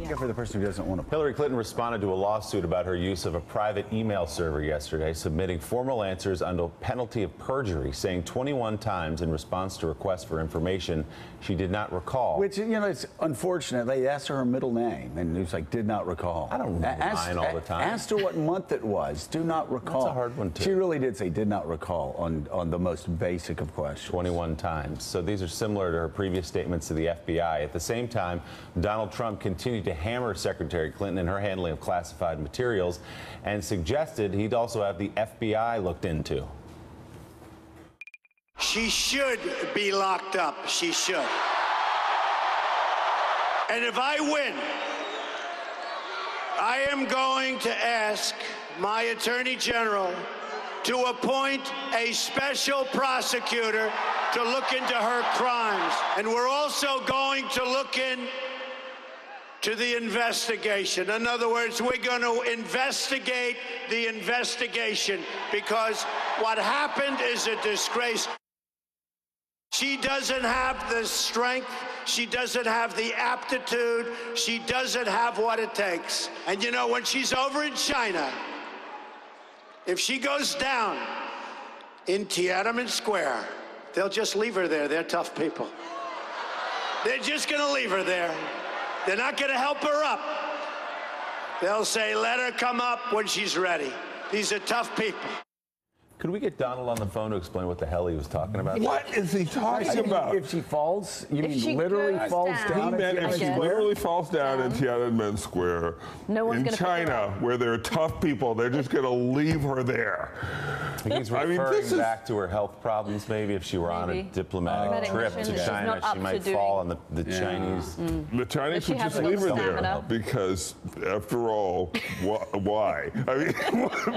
Yeah. For the person who doesn't want to. Hillary Clinton responded to a lawsuit about her use of a private email server yesterday, submitting formal answers under penalty of perjury, saying 21 times in response to requests for information she did not recall. Which, you know, it's unfortunate. They asked her middle name, and it was like, did not recall. I don't remember mine all the time. Asked her what month it was. Do not recall. That's a hard one, too. She really did say did not recall on the most basic of questions. 21 times. So these are similar to her previous statements to the FBI. At the same time, Donald Trump continued to hammer Secretary Clinton in her handling of classified materials and suggested he'd also have the FBI looked into. She should be locked up. She should. And if I win, I am going to ask my Attorney General to appoint a special prosecutor to look into her crimes. And we're also going to look into the investigation. In other words, we're going to investigate the investigation, because what happened is a disgrace. She doesn't have the strength, she doesn't have the aptitude, she doesn't have what it takes. And you know, when she's over in China, if she goes down in Tiananmen Square, they'll just leave her there. They're tough people. They're just going to leave her there. They're not going to help her up. They'll say, let her come up when she's ready. These are tough people. Could we get Donald on the phone to explain what the hell he was talking about? What is he talking about? If she falls, you mean literally falls down? He meant if she literally falls down in Tiananmen Square in China, where there are tough people, they're just going to leave her there. He's referring back to her health problems, maybe. If she were on a diplomatic trip to China, she might fall, and the Chinese... The Chinese would just leave her there, because, after all, why? I mean,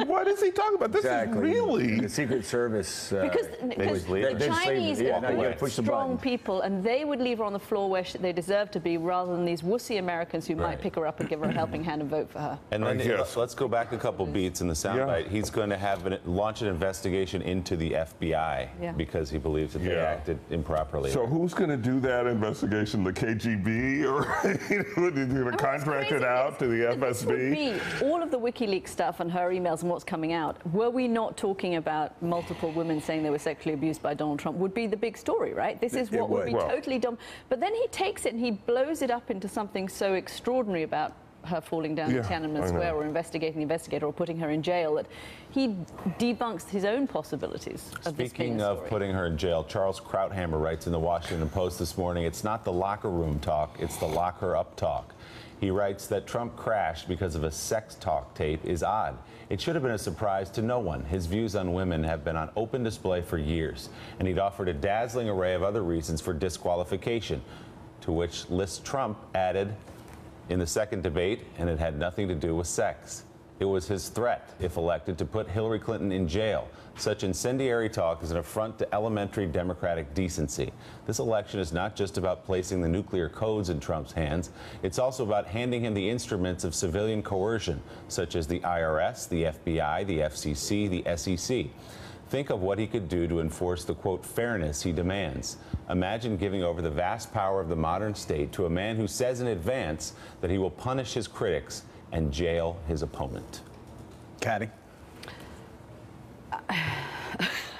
what is he talking about? This is really... The Secret Service. Because the Chinese are strong people, and they would leave her on the floor where they deserve to be, rather than these wussy Americans who might pick her up and give her a helping hand and vote for her. And then let's go back a couple beats in the soundbite. Yeah. He's going to have launch an investigation into the FBI because he believes that they acted improperly. So who's going to do that investigation? The KGB, or going to contract it out to the FSB? All of the WikiLeaks stuff and her emails and what's coming out. Were we not talking about multiple women saying they were sexually abused by Donald Trump would be the big story, right? This is what would be totally dumb. But then he takes it and he blows it up into something so extraordinary about her falling down in Tiananmen Square or investigating the investigator or putting her in jail that he debunks his own possibilities of this being a story. Speaking of putting her in jail, Charles Krauthammer writes in the Washington Post this morning, it's not the locker room talk, it's the lock her up talk. He writes that Trump crashed because of a sex talk tape is odd. It should have been a surprise to no one. His views on women have been on open display for years, and he'd offered a dazzling array of other reasons for disqualification, to which list Trump added in the second debate, and it had nothing to do with sex. It was his threat, if elected, to put Hillary Clinton in jail. Such incendiary talk is an affront to elementary democratic decency. This election is not just about placing the nuclear codes in Trump's hands. It's also about handing him the instruments of civilian coercion, such as the IRS, the FBI, the FCC, the SEC. Think of what he could do to enforce the, quote, fairness he demands. Imagine giving over the vast power of the modern state to a man who says in advance that he will punish his critics and jail his opponent. Katty? I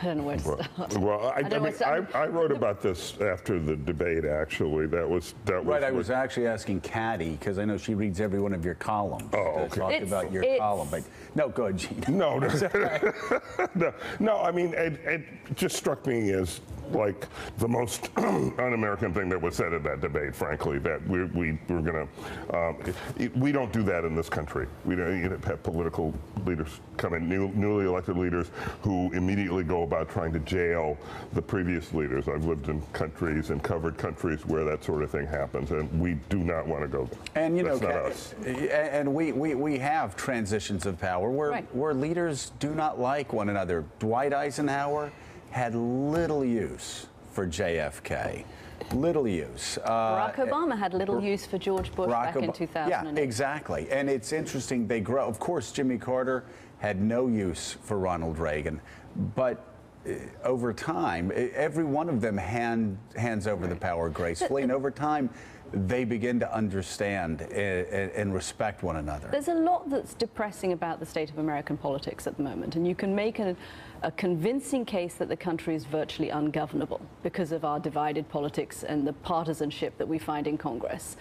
don't know where to start. Well, I wrote about this after the debate, actually. That was right, I was actually asking Katty, because I know she reads every one of your columns. Oh, okay. Talk about your column, but no, go ahead, Gene. No, I mean, it just struck me as, like, the most un-American thing that was said in that debate, frankly, that we're going to... we don't do that in this country. We don't have political leaders come in, newly elected leaders, who immediately go about trying to jail the previous leaders. I've lived in countries and covered countries where that sort of thing happens, and we do not want to go there. And, you know, that's not us. And we have transitions of power where leaders do not like one another. Dwight Eisenhower had little use for JFK. Little use. Barack Obama had little use for George Bush back in 2008. Yeah, exactly. And it's interesting, they grow. Of course, Jimmy Carter had no use for Ronald Reagan. But over time, every one of them hands over the power gracefully. And over time, they begin to understand and respect one another. There's a lot that's depressing about the state of American politics at the moment, and you can make a convincing case that the country is virtually ungovernable because of our divided politics and the partisanship that we find in Congress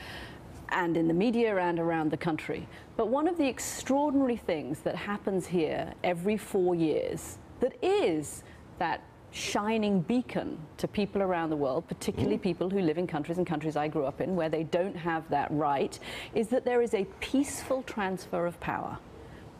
and in the media and around the country. But one of the extraordinary things that happens here every 4 years that is that shining beacon to people around the world, particularly people who live in countries and countries I grew up in where they don't have that right, is that there is a peaceful transfer of power.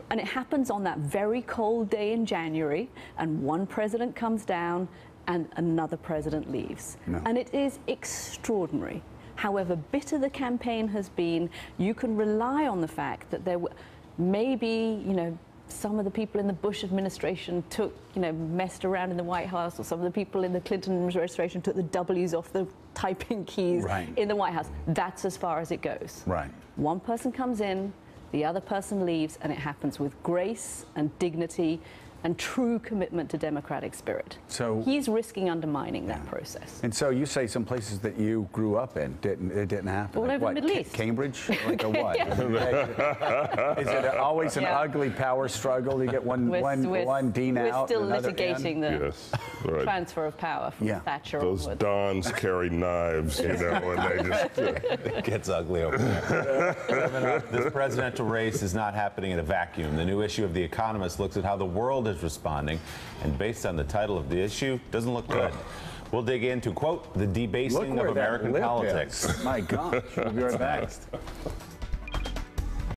And it happens on that very cold day in January, and one president comes down and another president leaves. No. And it is extraordinary. However bitter the campaign has been, you can rely on the fact that there were maybe, you know, some of the people in the Bush administration took, you know, messed around in the White House, or some of the people in the Clinton administration took the W's off the typing keys in the White House. That's as far as it goes. Right. One person comes in, the other person leaves, and it happens with grace and dignity and true commitment to democratic spirit. So he's risking undermining that process. And so you say some places that you grew up in didn't happen. All like over the Middle East. Cambridge? Like a what? Is it always an ugly power struggle? You get one dean out. We're still litigating the transfer of power from Thatcher onwards. Those dons carry knives, you know, and they just it gets ugly over there. This presidential race is not happening in a vacuum. The new issue of The Economist looks at how the world is responding, and based on the title of the issue, doesn't look good. We'll dig into, quote, the debasing of American politics. My God, we'll be right back.